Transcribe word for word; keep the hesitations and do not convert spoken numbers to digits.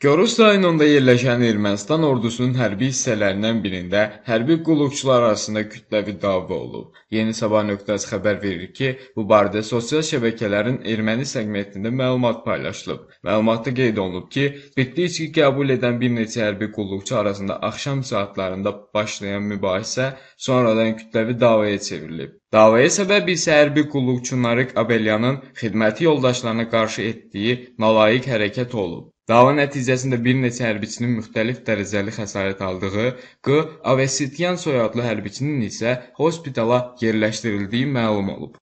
Görüs rayonunda yerləşən Ermənistan ordusunun hərbi hissələrindən birində hərbi qulluqçular arasında kütləvi dava olub. Yeni Sabah nöqtəsi xəbər verir ki, bu barədə sosial şəbəkələrin erməni segmentində məlumat paylaşılıb. Məlumatda qeyd olunub ki, spirtli içki qəbul edən bir neçə hərbi qulluqçu arasında axşam saatlarında başlayan mübahisə sonradan kütləvi davaya çevrilib. Davaya səbəb isə hərbi qulluqçu Çınarik Abellyanın xidməti yoldaşlarına qarşı etdiyi nalayiq hərəkət olub. Dava nəticəsində bir neçə hərbiçinin müxtəlif dərəcəli xəsarət aldığı, Q.Avesitian soyadlı hərbiçinin isə hospitala yerləşdirildiyi məlum olub.